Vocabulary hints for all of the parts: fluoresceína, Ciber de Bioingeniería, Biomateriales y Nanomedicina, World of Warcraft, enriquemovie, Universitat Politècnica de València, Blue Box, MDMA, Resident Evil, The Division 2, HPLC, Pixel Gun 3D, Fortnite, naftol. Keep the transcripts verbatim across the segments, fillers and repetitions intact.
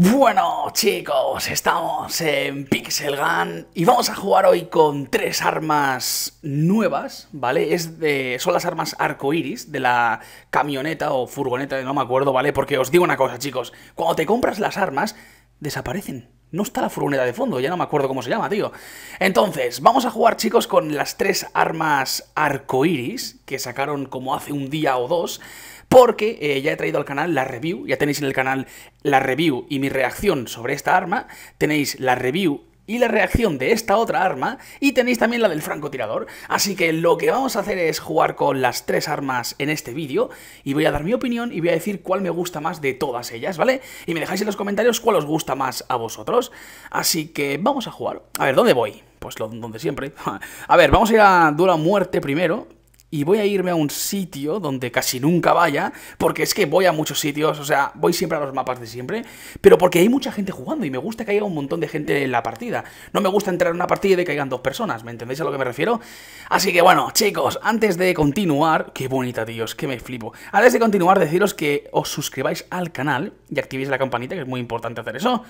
Bueno chicos, estamos en Pixel Gun y vamos a jugar hoy con tres armas nuevas, ¿vale? Es de, son las armas arcoiris de la camioneta o furgoneta, no me acuerdo, ¿vale? Porque os digo una cosa chicos, cuando te compras las armas desaparecen. No está la furgoneta de fondo, ya no me acuerdo cómo se llama, tío. Entonces, vamos a jugar, chicos, con las tres armas arcoiris que sacaron como hace un día o dos, porque eh, ya he traído al canal la review, ya tenéis en el canal la review y mi reacción sobre esta arma, tenéis la review y la reacción de esta otra arma, y tenéis también la del francotirador. Así que lo que vamos a hacer es jugar con las tres armas en este vídeo, y voy a dar mi opinión y voy a decir cuál me gusta más de todas ellas, ¿vale? Y me dejáis en los comentarios cuál os gusta más a vosotros. Así que vamos a jugar. A ver, ¿dónde voy? Pues lo, donde siempre. A ver, vamos a ir a duelo a muerte primero. Y voy a irme a un sitio donde casi nunca vaya, porque es que voy a muchos sitios, o sea, voy siempre a los mapas de siempre, pero porque hay mucha gente jugando y me gusta que haya un montón de gente en la partida. No me gusta entrar en una partida y de que caigan dos personas, ¿me entendéis a lo que me refiero? Así que bueno, chicos, antes de continuar... ¡Qué bonita, tíos! ¡Qué me flipo! Antes de continuar, deciros que os suscribáis al canal y activéis la campanita, que es muy importante hacer eso.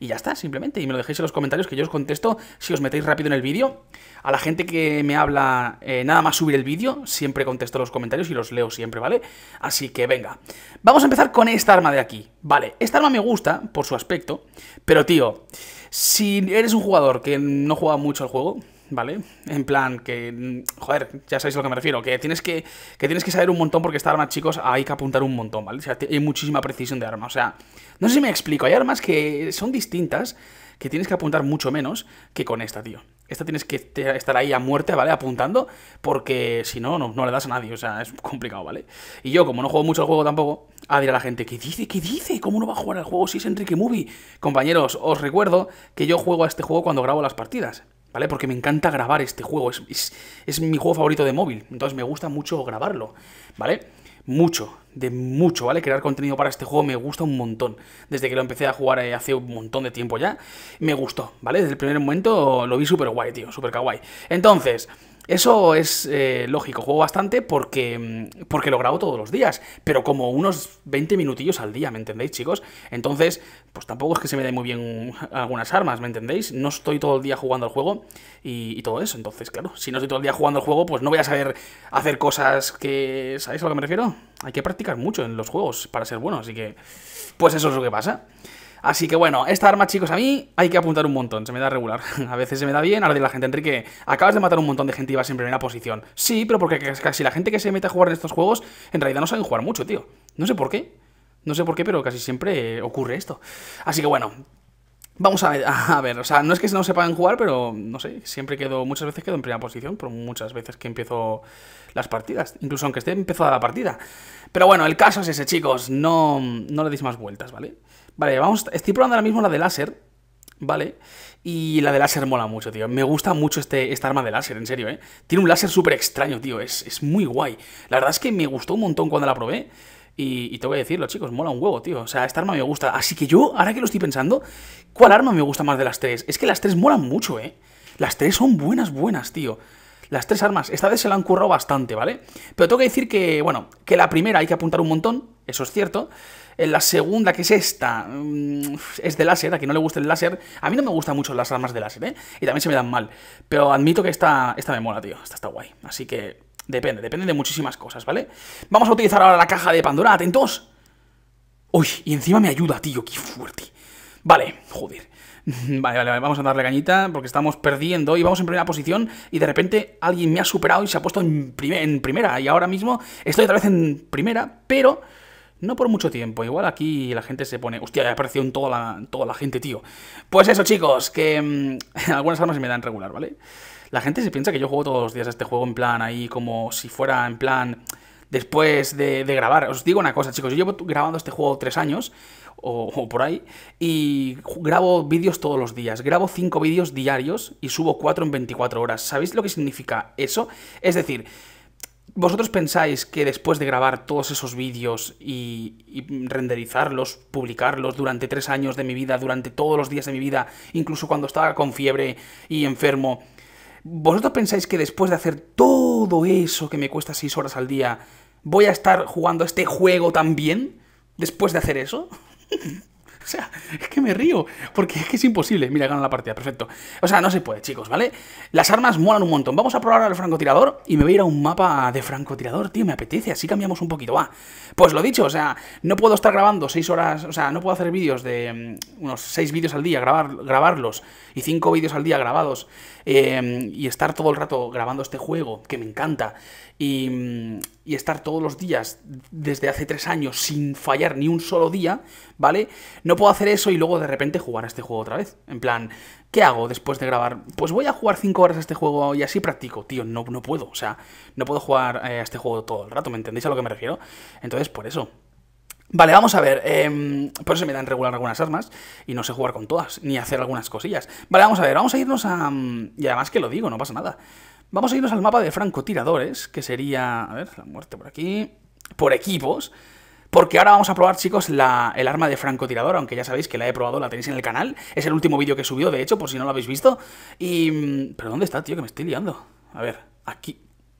Y ya está, simplemente, y me lo dejéis en los comentarios que yo os contesto si os metéis rápido en el vídeo. A la gente que me habla eh, nada más subir el vídeo, siempre contesto los comentarios y los leo siempre, ¿vale? Así que venga, vamos a empezar con esta arma de aquí, ¿vale? Esta arma me gusta por su aspecto, pero tío, si eres un jugador que no juega mucho al juego... ¿Vale? En plan, que... Joder, ya sabéis a lo que me refiero. Que tienes que, que tienes que saber un montón porque esta arma, chicos, hay que apuntar un montón, ¿vale? O sea, hay muchísima precisión de arma. O sea, no sé si me explico. Hay armas que son distintas, que tienes que apuntar mucho menos que con esta, tío. Esta tienes que estar ahí a muerte, ¿vale? Apuntando, porque si no, no, no le das a nadie. O sea, es complicado, ¿vale? Y yo, como no juego mucho al juego tampoco, a decir a la gente, ¿qué dice? ¿Qué dice? ¿Cómo no va a jugar al juego si es enriquemovie? Compañeros, os recuerdo que yo juego a este juego cuando grabo las partidas, ¿vale? Porque me encanta grabar este juego, es, es, es mi juego favorito de móvil, entonces me gusta mucho grabarlo, ¿vale? Mucho, de mucho, ¿vale? Crear contenido para este juego me gusta un montón, desde que lo empecé a jugar hace un montón de tiempo ya, me gustó, ¿vale? Desde el primer momento lo vi súper guay, tío, súper kawaii. Entonces... Eso es eh, lógico, juego bastante porque, porque lo grabo todos los días, pero como unos veinte minutillos al día, ¿me entendéis, chicos? Entonces, pues tampoco es que se me den muy bien algunas armas, ¿me entendéis? No estoy todo el día jugando al juego y, y todo eso, entonces, claro, si no estoy todo el día jugando al juego, pues no voy a saber hacer cosas que... ¿Sabéis a lo que me refiero? Hay que practicar mucho en los juegos para ser bueno, así que... Pues eso es lo que pasa. Así que bueno, esta arma, chicos, a mí hay que apuntar un montón, se me da regular. A veces se me da bien, ahora dirá la gente, Enrique, acabas de matar un montón de gente y vas en primera posición. Sí, pero porque casi la gente que se mete a jugar en estos juegos, en realidad no saben jugar mucho, tío. No sé por qué, no sé por qué, pero casi siempre ocurre esto. Así que bueno, vamos a ver, a ver, o sea, no es que no sepan jugar, pero no sé, siempre quedo, muchas veces quedo en primera posición, pero muchas veces que empiezo las partidas, incluso aunque esté empezada la partida. Pero bueno, el caso es ese, chicos, no, no le deis más vueltas, ¿vale? Vale, vamos, estoy probando ahora mismo la de láser, ¿vale? Y la de láser mola mucho, tío. Me gusta mucho este, esta arma de láser, en serio, ¿eh? Tiene un láser súper extraño, tío, es, es muy guay. La verdad es que me gustó un montón cuando la probé. Y, y te voy a decirlo, chicos, mola un huevo, tío. O sea, esta arma me gusta. Así que yo, ahora que lo estoy pensando, ¿cuál arma me gusta más de las tres? Es que las tres molan mucho, ¿eh? Las tres son buenas, buenas, tío. Las tres armas, esta vez se la han currado bastante, ¿vale? Pero tengo que decir que, bueno, que la primera hay que apuntar un montón, eso es cierto. La segunda, que es esta, es de láser, a quien no le guste el láser. A mí no me gustan mucho las armas de láser, ¿eh? Y también se me dan mal. Pero admito que esta, esta me mola, tío. Esta está guay. Así que depende, depende de muchísimas cosas, ¿vale? Vamos a utilizar ahora la caja de Pandora, atentos. Uy, y encima me ayuda, tío, qué fuerte. Vale, joder. Vale, vale, vale, vamos a darle cañita porque estamos perdiendo y vamos en primera posición y de repente alguien me ha superado y se ha puesto en, prim en primera y ahora mismo estoy otra vez en primera, pero... No por mucho tiempo, igual aquí la gente se pone... Hostia, ya apareció en toda la, toda la gente, tío. Pues eso, chicos, que mmm, algunas armas se me dan regular, ¿vale? La gente se piensa que yo juego todos los días a este juego en plan ahí como si fuera en plan... Después de, de grabar, os digo una cosa, chicos, yo llevo grabando este juego tres años, o, o por ahí, y grabo vídeos todos los días, grabo cinco vídeos diarios y subo cuatro en veinticuatro horas. ¿Sabéis lo que significa eso? Es decir... ¿Vosotros pensáis que después de grabar todos esos vídeos y, y renderizarlos, publicarlos durante tres años de mi vida, durante todos los días de mi vida, incluso cuando estaba con fiebre y enfermo, vosotros pensáis que después de hacer todo eso que me cuesta seis horas al día, voy a estar jugando este juego también después de hacer eso? O sea, es que me río, porque es que es imposible. Mira, gana la partida, perfecto. O sea, no se puede, chicos, ¿vale? Las armas molan un montón. Vamos a probar ahora el francotirador y me voy a ir a un mapa de francotirador, tío, me apetece. Así cambiamos un poquito, va. Pues lo dicho, o sea, no puedo estar grabando seis horas, o sea, no puedo hacer vídeos de um, unos seis vídeos al día, grabar, grabarlos, y cinco vídeos al día grabados, eh, y estar todo el rato grabando este juego, que me encanta, y, y estar todos los días desde hace tres años sin fallar ni un solo día, ¿vale? No puedo hacer eso y luego de repente jugar a este juego otra vez. En plan, ¿qué hago después de grabar? Pues voy a jugar cinco horas a este juego y así practico. Tío, no, no puedo, o sea, no puedo jugar eh, a este juego todo el rato, ¿me entendéis a lo que me refiero? Entonces, por eso... Vale, vamos a ver, eh, por eso me dan regular algunas armas y no sé jugar con todas, ni hacer algunas cosillas. Vale, vamos a ver, vamos a irnos a... Y además que lo digo, no pasa nada. Vamos a irnos al mapa de francotiradores, que sería... A ver, la muerte por aquí... Por equipos... Porque ahora vamos a probar, chicos, la, el arma de francotirador, aunque ya sabéis que la he probado, la tenéis en el canal. Es el último vídeo que subió, de hecho, por si no lo habéis visto. Y... ¿Pero dónde está, tío? Que me estoy liando. A ver, aquí...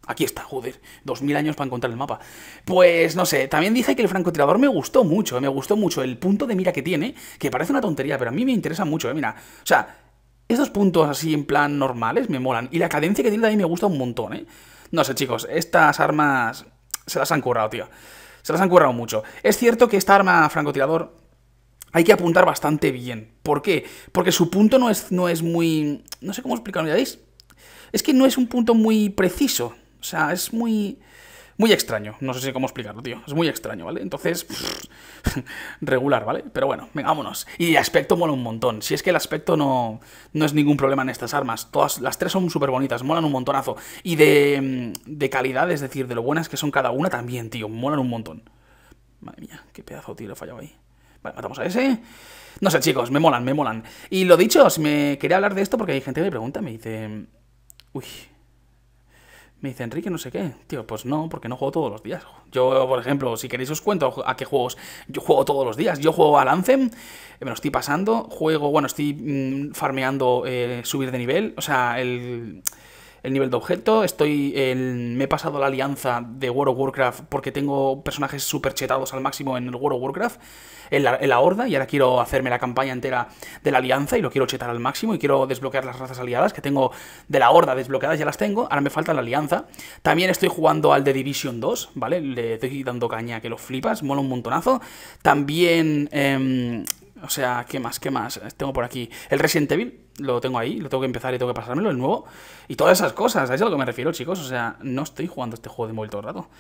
Aquí está, joder, dos mil años para encontrar el mapa. Pues no sé, también dije que el francotirador me gustó mucho, eh, me gustó mucho el punto de mira que tiene, que parece una tontería, pero a mí me interesa mucho, eh, mira. O sea, estos puntos así en plan normales me molan, y la cadencia que tiene también me gusta un montón, eh. No sé, chicos, estas armas se las han currado, tío, se las han currado mucho. Es cierto que esta arma francotirador hay que apuntar bastante bien. ¿Por qué? Porque su punto no es, no es muy... no sé cómo explicarlo, ¿ya veis? Es que no es un punto muy preciso. O sea, es muy... muy extraño. No sé si cómo explicarlo, tío. Es muy extraño, ¿vale? Entonces... Pff, regular, ¿vale? Pero bueno, venga, vámonos. Y el aspecto mola un montón. Si es que el aspecto no... no es ningún problema en estas armas. Todas las tres son súper bonitas. Molan un montonazo. Y de... de calidad, es decir, de lo buenas que son cada una también, tío. Molan un montón. Madre mía, qué pedazo, tío. Lo he fallado ahí. Vale, matamos a ese... No sé, chicos. Me molan, me molan. Y lo dicho, si me quería hablar de esto porque hay gente que me pregunta, me dice... Uy... Me dice, Enrique, no sé qué. Tío, pues no, porque no juego todos los días. Yo, por ejemplo, si queréis os cuento a qué juegos yo juego todos los días. Yo juego al Anthem, me lo estoy pasando. Juego, bueno, estoy mmm, farmeando eh, subir de nivel. O sea, el, el nivel de objeto. Estoy el, me he pasado la alianza de World of Warcraft porque tengo personajes súper chetados al máximo en el World of Warcraft. En la, en la horda, y ahora quiero hacerme la campaña entera de la alianza y lo quiero chetar al máximo y quiero desbloquear las razas aliadas que tengo de la horda desbloqueadas, ya las tengo, ahora me falta la alianza. También estoy jugando al The Division dos, ¿vale? Le estoy dando caña que lo flipas, mola un montonazo. También, eh, o sea, ¿qué más? ¿Qué más? Tengo por aquí el Resident Evil, lo tengo ahí, lo tengo que empezar y tengo que pasármelo, el nuevo. Y todas esas cosas, ¿sabéis a lo que me refiero, chicos? O sea, no estoy jugando este juego de móvil todo el rato.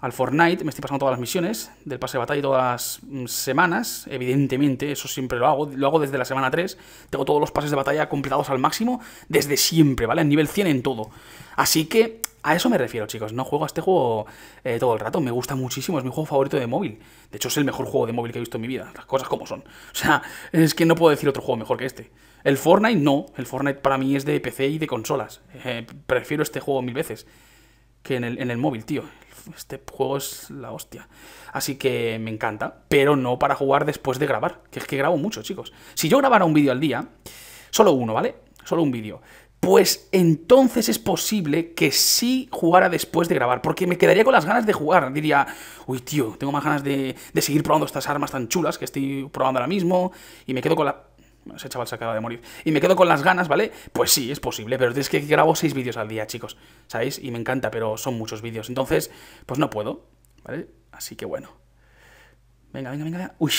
Al Fortnite, me estoy pasando todas las misiones del pase de batalla todas las semanas, evidentemente, eso siempre lo hago, lo hago desde la semana tres, tengo todos los pases de batalla completados al máximo, desde siempre, ¿vale? En nivel cien en todo. Así que, a eso me refiero, chicos, no juego a este juego eh, todo el rato, me gusta muchísimo, es mi juego favorito de móvil, de hecho es el mejor juego de móvil que he visto en mi vida, las cosas como son. O sea, es que no puedo decir otro juego mejor que este. El Fortnite no, el Fortnite para mí es de P C y de consolas, eh, prefiero este juego mil veces que en el, en el móvil, tío. Este juego es la hostia. Así que me encanta, pero no para jugar después de grabar, que es que grabo mucho, chicos. Si yo grabara un vídeo al día, solo uno, ¿vale? Solo un vídeo. Pues entonces es posible que sí jugara después de grabar, porque me quedaría con las ganas de jugar. Diría, uy, tío, tengo más ganas de, de seguir probando estas armas tan chulas que estoy probando ahora mismo, y me quedo con la... Ese chaval se acaba de morir. Y me quedo con las ganas, ¿vale? Pues sí, es posible, pero es que grabo seis vídeos al día, chicos, ¿sabéis? Y me encanta, pero son muchos vídeos. Entonces, pues no puedo, ¿vale? Así que bueno. Venga, venga, venga. Uy.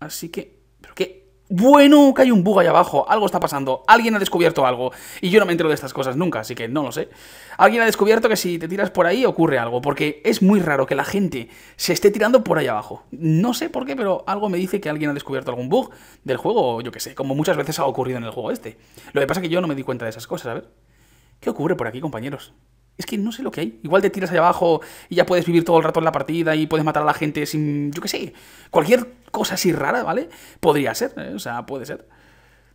Así que... ¿Pero qué? Bueno, que hay un bug ahí abajo. Algo está pasando. Alguien ha descubierto algo. Y yo no me entero de estas cosas nunca, así que no lo sé. Alguien ha descubierto que si te tiras por ahí ocurre algo, porque es muy raro que la gente se esté tirando por ahí abajo. No sé por qué, pero algo me dice que alguien ha descubierto algún bug del juego, o yo qué sé, como muchas veces ha ocurrido en el juego este. Lo que pasa es que yo no me di cuenta de esas cosas, a ver. ¿Qué ocurre por aquí, compañeros? Es que no sé lo que hay. Igual te tiras ahí abajo y ya puedes vivir todo el rato en la partida y puedes matar a la gente sin... Yo qué sé. Cualquier cosa así rara, ¿vale? Podría ser, ¿eh? O sea, puede ser.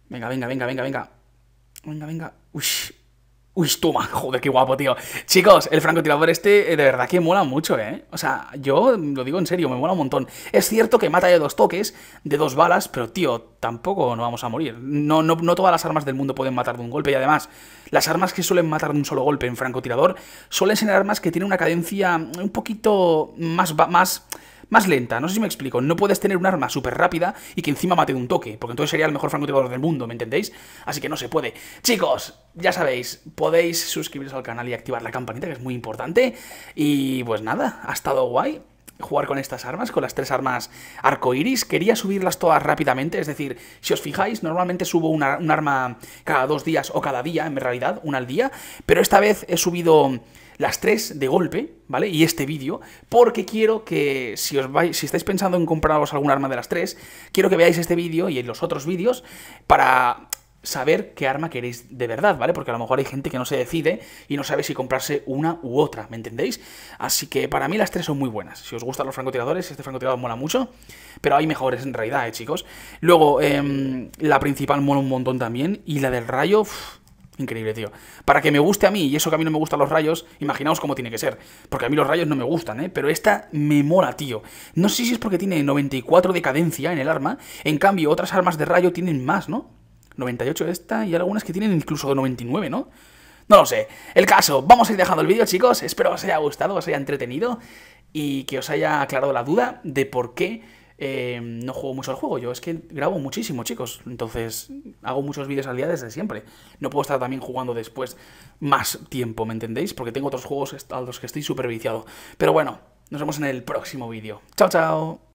Venga, venga, venga, venga, venga. Venga, venga. Uy. Uy, toma. Joder, qué guapo, tío. Chicos, el francotirador este de verdad que mola mucho, ¿eh? O sea, yo lo digo en serio, me mola un montón. Es cierto que mata de dos toques, de dos balas, pero, tío, tampoco nos vamos a morir. No, no, no todas las armas del mundo pueden matar de un golpe. Y además, las armas que suelen matar de un solo golpe en francotirador suelen ser armas que tienen una cadencia un poquito más... más más lenta, no sé si me explico. No puedes tener un arma súper rápida y que encima mate de un toque, porque entonces sería el mejor francotirador del mundo, ¿me entendéis? Así que no se puede. Chicos, ya sabéis, podéis suscribiros al canal y activar la campanita, que es muy importante. Y pues nada, ha estado guay jugar con estas armas, con las tres armas arcoiris. Quería subirlas todas rápidamente, es decir, si os fijáis, normalmente subo una, un arma cada dos días o cada día, en realidad, una al día, pero esta vez he subido las tres de golpe, ¿vale? Y este vídeo, porque quiero que, si os vais, si estáis pensando en compraros algún arma de las tres, quiero que veáis este vídeo y en los otros vídeos para saber qué arma queréis de verdad, ¿vale? Porque a lo mejor hay gente que no se decide y no sabe si comprarse una u otra, ¿me entendéis? Así que para mí las tres son muy buenas. Si os gustan los francotiradores, este francotirador mola mucho, pero hay mejores en realidad, ¿eh, chicos? Luego, eh, la principal mola un montón también, y la del rayo, uff, increíble, tío. Para que me guste a mí, y eso que a mí no me gustan los rayos, imaginaos cómo tiene que ser. Porque a mí los rayos no me gustan, ¿eh? Pero esta me mola, tío. No sé si es porque tiene noventa y cuatro de cadencia en el arma. En cambio, otras armas de rayo tienen más, ¿no? noventa y ocho esta, y algunas que tienen incluso noventa y nueve, ¿no? No lo sé. El caso, vamos a ir dejando el vídeo, chicos. Espero os haya gustado, os haya entretenido y que os haya aclarado la duda de por qué eh, no juego mucho al juego. Yo es que grabo muchísimo, chicos. Entonces, hago muchos vídeos al día desde siempre. No puedo estar también jugando después más tiempo, ¿me entendéis? Porque tengo otros juegos a los que estoy súper viciado. Pero bueno, nos vemos en el próximo vídeo. Chao, chao.